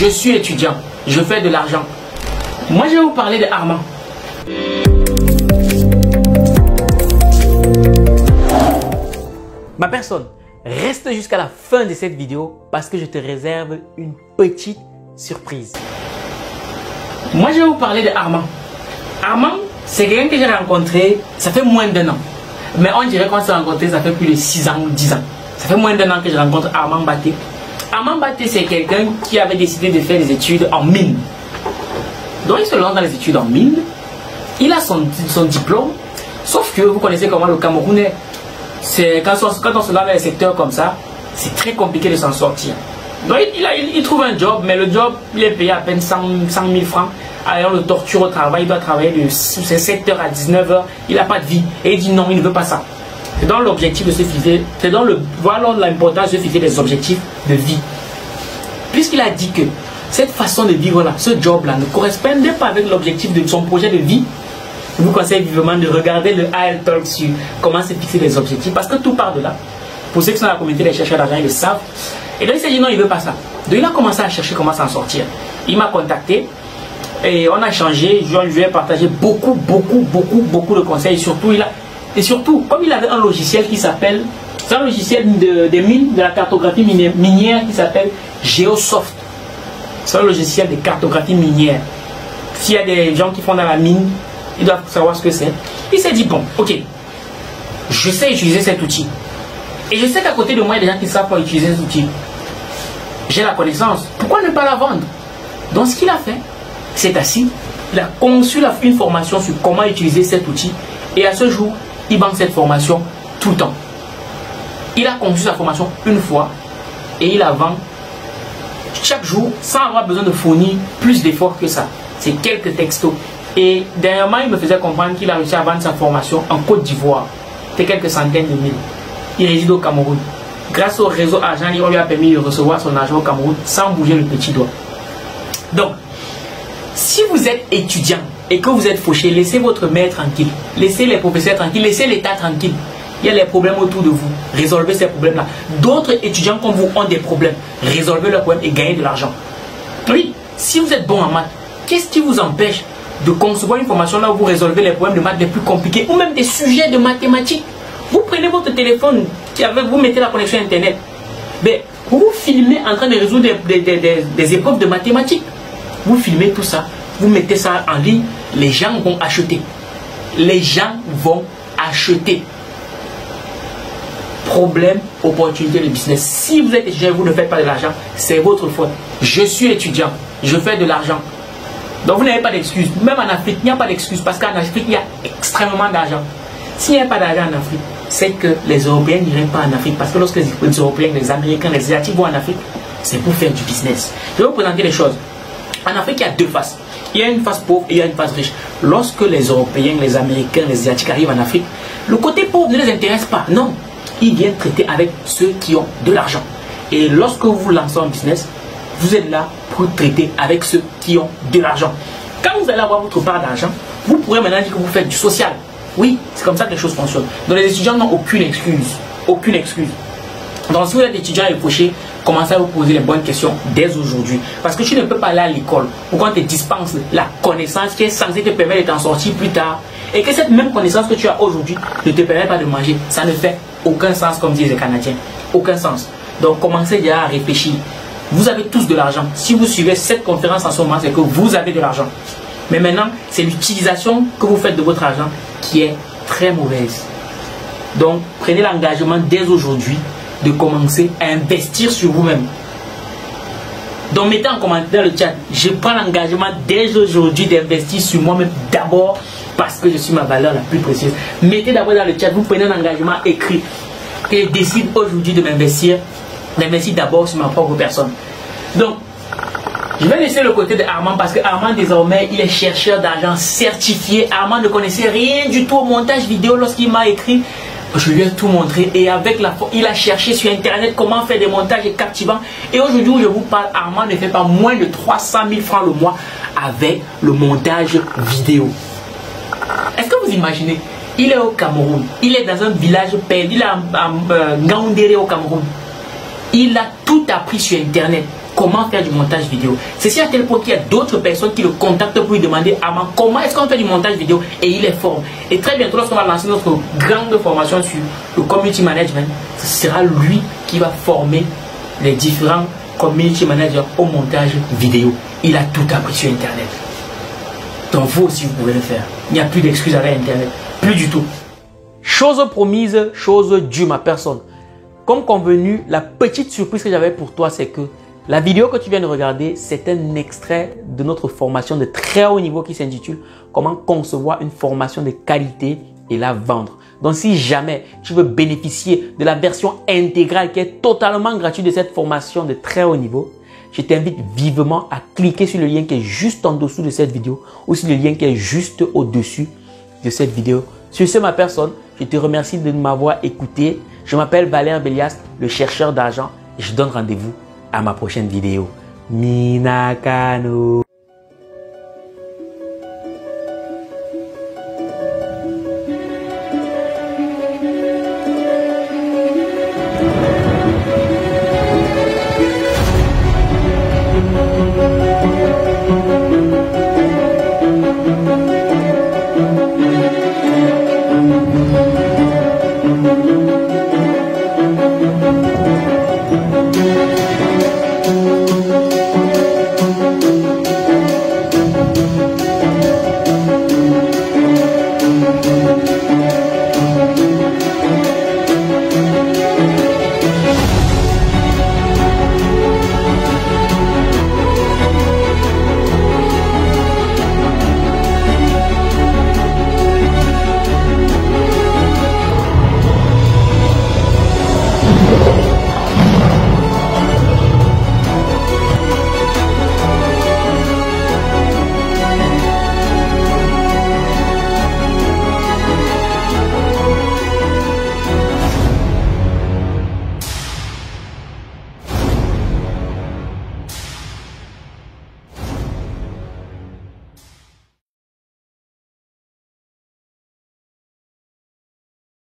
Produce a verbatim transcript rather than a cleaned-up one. Je suis étudiant, je fais de l'argent. Moi, je vais vous parler de Armand. Ma personne, reste jusqu'à la fin de cette vidéo parce que je te réserve une petite surprise. Moi, je vais vous parler de Armand. Armand, c'est quelqu'un que j'ai rencontré, ça fait moins d'un an. Mais on dirait qu'on s'est rencontré, ça fait plus de six ans ou dix ans. Ça fait moins d'un an que je rencontre Armand Baté. Armand Baté, c'est quelqu'un qui avait décidé de faire des études en mine. Donc, il se lance dans les études en mine. Il a son, son diplôme. Sauf que vous connaissez comment le Camerounais. Quand on, quand on se lance dans les secteurs comme ça, c'est très compliqué de s'en sortir. Donc, il, il, a, il, il trouve un job, mais le job, il est payé à peine cent mille francs. Alors, on le torture au travail. Il doit travailler de sept heures à dix-neuf heures. Il n'a pas de vie. Et il dit non, il ne veut pas ça. C'est dans l'objectif de se fixer, c'est dans le, voilà l'importance de se fixer des objectifs de vie. Puisqu'il a dit que cette façon de vivre là, ce job là ne correspondait pas avec l'objectif de son projet de vie, je vous conseille vivement de regarder le A L Talk sur comment se fixer des objectifs, parce que tout part de là. Pour ceux qui sont dans la communauté des chercheurs d'argent, ils le savent. Et donc il s'est dit non, il ne veut pas ça. Donc il a commencé à chercher comment s'en sortir. Il m'a contacté et on a changé. Je lui ai partagé beaucoup, beaucoup, beaucoup, beaucoup de conseils. Surtout, il a. Et surtout, comme il avait un logiciel qui s'appelle, c'est un logiciel de, de mine, de la cartographie minière qui s'appelle GeoSoft. C'est un logiciel de cartographie minière. S'il y a des gens qui font dans la mine, ils doivent savoir ce que c'est. Il s'est dit, bon, ok, je sais utiliser cet outil. Et je sais qu'à côté de moi, il y a des gens qui ne savent pas utiliser cet outil. J'ai la connaissance. Pourquoi ne pas la vendre? Donc ce qu'il a fait, c'est assis. Il a conçu une formation sur comment utiliser cet outil. Et à ce jour, il banque cette formation tout le temps. Il a conçu sa formation une fois et il la vend chaque jour sans avoir besoin de fournir plus d'efforts que ça. C'est quelques textos. Et dernièrement, il me faisait comprendre qu'il a réussi à vendre sa formation en Côte d'Ivoire. C'est quelques centaines de mille. Il réside au Cameroun. Grâce au réseau Argent, on lui a permis de recevoir son argent au Cameroun sans bouger le petit doigt. Donc, si vous êtes étudiant, et que vous êtes fauché, laissez votre mère tranquille, laissez les professeurs tranquilles, laissez l'État tranquille. Il y a les problèmes autour de vous, résolvez ces problèmes-là. D'autres étudiants comme vous ont des problèmes, résolvez leurs problèmes et gagnez de l'argent. Oui, si vous êtes bon en maths, qu'est-ce qui vous empêche de concevoir une formation là où vous résolvez les problèmes de maths les plus compliqués ou même des sujets de mathématiques? Vous prenez votre téléphone, vous mettez la connexion Internet, mais vous vous filmez en train de résoudre des, des, des, des épreuves de mathématiques. Vous filmez tout ça. Vous mettez ça en ligne, les gens vont acheter. Les gens vont acheter. Problème, opportunité de business. Si vous êtes étudiant, vous ne faites pas de l'argent, c'est votre faute. Je suis étudiant, je fais de l'argent. Donc vous n'avez pas d'excuse. Même en Afrique, il n'y a pas d'excuse parce qu'en Afrique, il y a extrêmement d'argent. S'il n'y a pas d'argent en Afrique, c'est que les Européens n'iraient pas en Afrique. Parce que lorsque les Européens, les Américains, les Asiatiques vont en Afrique, c'est pour faire du business. Je vais vous présenter les choses. En Afrique, il y a deux faces. Il y a une face pauvre et il y a une face riche. Lorsque les Européens, les Américains, les Asiatiques arrivent en Afrique, le côté pauvre ne les intéresse pas. Non, ils viennent traiter avec ceux qui ont de l'argent. Et lorsque vous vous lancez en business, vous êtes là pour traiter avec ceux qui ont de l'argent. Quand vous allez avoir votre part d'argent, vous pourrez maintenant dire que vous faites du social. Oui, c'est comme ça que les choses fonctionnent. Donc les étudiants n'ont aucune excuse. Aucune excuse. Donc si vous êtes étudiant et fauché, commencez à vous poser les bonnes questions dès aujourd'hui. Parce que tu ne peux pas aller à l'école pour qu'on te dispense la connaissance qui est censée te permettre de t'en sortir plus tard. Et que cette même connaissance que tu as aujourd'hui ne te permet pas de manger. Ça ne fait aucun sens comme disent les Canadiens. Aucun sens. Donc commencez déjà à réfléchir. Vous avez tous de l'argent. Si vous suivez cette conférence en ce moment, c'est que vous avez de l'argent. Mais maintenant, c'est l'utilisation que vous faites de votre argent qui est très mauvaise. Donc prenez l'engagement dès aujourd'hui de commencer à investir sur vous-même. Donc mettez en commentaire dans le chat, je prends l'engagement dès aujourd'hui d'investir sur moi-même d'abord parce que je suis ma valeur la plus précieuse. Mettez d'abord dans le chat, vous prenez un engagement écrit et je décide aujourd'hui de m'investir, d'investir d'abord sur ma propre personne. Donc, je vais laisser le côté de Armand parce que Armand désormais, il est chercheur d'argent certifié. Armand ne connaissait rien du tout au montage vidéo lorsqu'il m'a écrit. Je lui ai tout montré et avec la il a cherché sur internet comment faire des montages captivants. Et aujourd'hui où je vous parle, Armand ne fait pas moins de trois cent mille francs le mois avec le montage vidéo. Est-ce que vous imaginez? Il est au Cameroun, il est dans un village perdu, il est à Ngaoundéré au Cameroun. Il a tout appris sur internet. comment faire du montage vidéo. Ceci à tel point qu'il y a d'autres personnes qui le contactent pour lui demander « Armand, comment est-ce qu'on fait du montage vidéo ?» Et il est fort. Et très bientôt, lorsqu'on va lancer notre grande formation sur le community management, ce sera lui qui va former les différents community managers au montage vidéo. Il a tout appris sur Internet. Donc vous aussi, vous pouvez le faire. Il n'y a plus d'excuses avec Internet. Plus du tout. Chose promise, chose due, ma personne. Comme convenu, la petite surprise que j'avais pour toi, c'est que la vidéo que tu viens de regarder, c'est un extrait de notre formation de très haut niveau qui s'intitule « Comment concevoir une formation de qualité et la vendre ». Donc si jamais tu veux bénéficier de la version intégrale qui est totalement gratuite de cette formation de très haut niveau, je t'invite vivement à cliquer sur le lien qui est juste en dessous de cette vidéo ou sur le lien qui est juste au-dessus de cette vidéo. Sur ce, ma personne, je te remercie de m'avoir écouté. Je m'appelle Valère Bélias, le chercheur d'argent, et je donne rendez-vous à ma prochaine vidéo. Minakanu.